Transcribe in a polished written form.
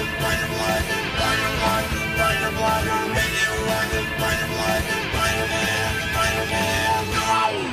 Spider-Man, Spider-Man, Spider-Man, Spider-Man, Spider-Man, Spider-Man,